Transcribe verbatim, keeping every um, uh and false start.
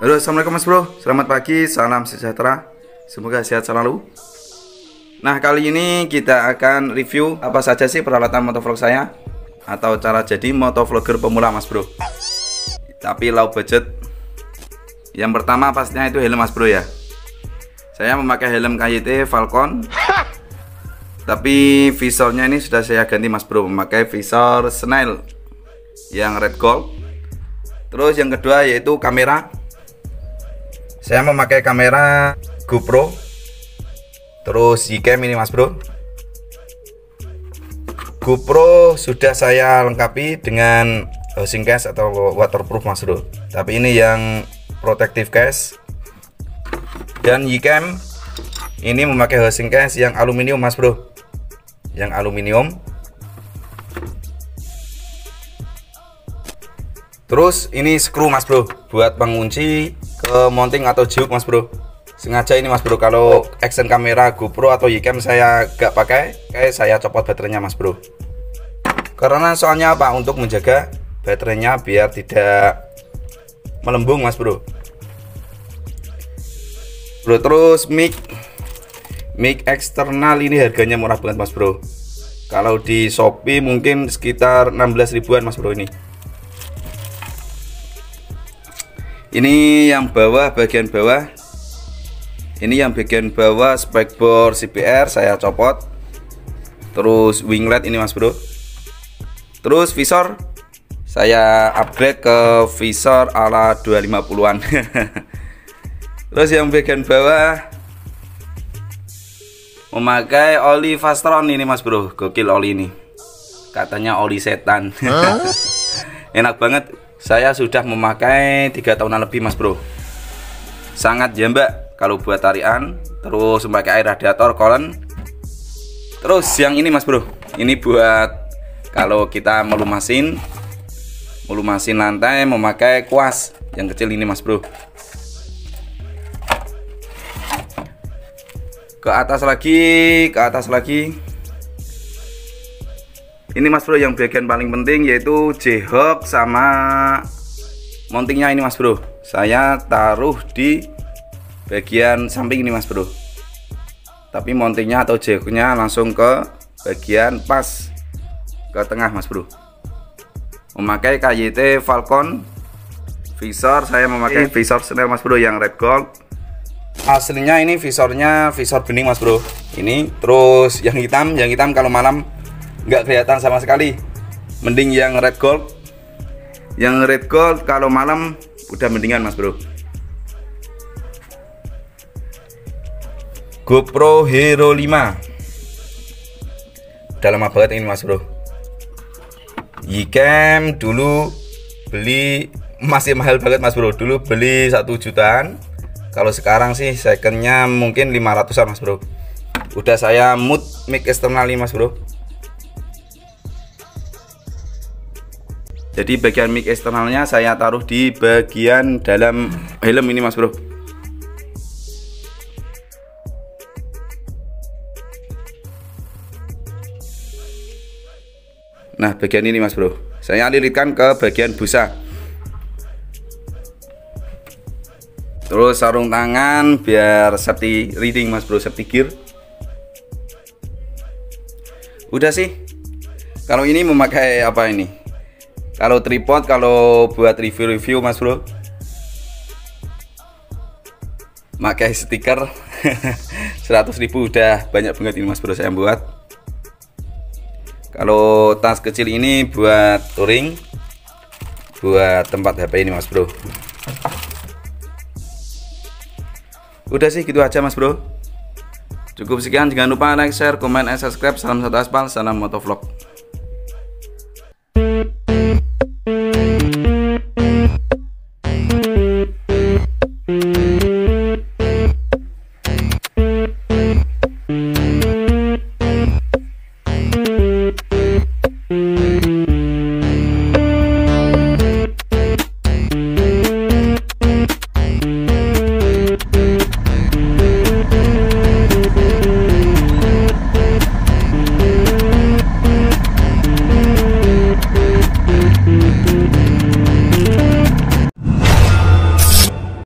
Halo, assalamualaikum mas bro, selamat pagi, salam sejahtera, semoga sehat selalu. Nah, kali ini kita akan review apa saja sih peralatan motovlog saya, atau cara jadi motovlogger pemula mas bro, tapi low budget. Yang pertama pastinya itu helm mas bro ya. Saya memakai helm K Y T Falcon, tapi visornya ini sudah saya ganti mas bro, memakai visor Snell yang red gold. Terus yang kedua yaitu kamera. Saya memakai kamera GoPro, terus Y I Cam ini mas bro. GoPro sudah saya lengkapi dengan housing case atau waterproof mas bro, tapi ini yang protective case. Dan Y I Cam ini memakai housing case yang aluminium mas bro, yang aluminium. Terus ini screw mas bro, buat mengunci ke mounting atau juk mas bro. Sengaja ini mas bro, kalau action kamera GoPro atau Y I Cam saya gak pakai, kayak saya copot baterainya mas bro. Karena soalnya apa, untuk menjaga baterainya biar tidak melembung mas bro. Bro terus mic, mic eksternal ini harganya murah banget mas bro. Kalau di Shopee mungkin sekitar enam belas ribuan mas bro ini. Ini yang bawah, bagian bawah ini yang bagian bawah spekbor C B R saya copot. Terus winglet ini mas bro. Terus visor saya upgrade ke visor ala dua ratus lima puluhan. Terus yang bagian bawah memakai oli Fastron ini mas bro, gokil oli ini, katanya oli setan. Enak banget. Saya sudah memakai tiga tahunan lebih mas bro. Sangat jamba kalau buat tarian. Terus memakai air radiator kolen. Terus yang ini mas bro, ini buat kalau kita melumasin, melumasin lantai memakai kuas yang kecil ini mas bro. Ke atas lagi, ke atas lagi. Ini mas bro yang bagian paling penting yaitu J-hook sama mountingnya ini mas bro. Saya taruh di bagian samping ini mas bro, tapi mountingnya atau J-hooknya langsung ke bagian pas ke tengah mas bro. Memakai K Y T Falcon. Visor saya memakai visor Snell mas bro yang red gold. Aslinya ini visornya visor bening mas bro. Ini terus yang hitam, yang hitam kalau malam nggak kelihatan sama sekali, mending yang red gold. Yang red gold kalau malam udah mendingan mas bro. GoPro Hero lima udah lama banget ini mas bro. Y I Cam dulu beli masih mahal banget mas bro, dulu beli satu jutaan, kalau sekarang sih secondnya mungkin lima ratusan mas bro. Udah saya mute mic eksternal ini mas bro. Jadi bagian mic eksternalnya saya taruh di bagian dalam helm ini mas bro. Nah bagian ini mas bro, saya lilitkan ke bagian busa. Terus sarung tangan biar safety riding mas bro, safety gear. Udah sih. Kalau ini memakai apa ini? Kalau tripod, kalau buat review-review mas bro, pakai stiker. seratus ribu udah banyak banget ini mas bro saya buat. Kalau tas kecil ini buat touring, buat tempat H P ini mas bro. Udah sih gitu aja mas bro. Cukup sekian, jangan lupa like, share, komen, and subscribe. Salam satu aspal, salam motovlog.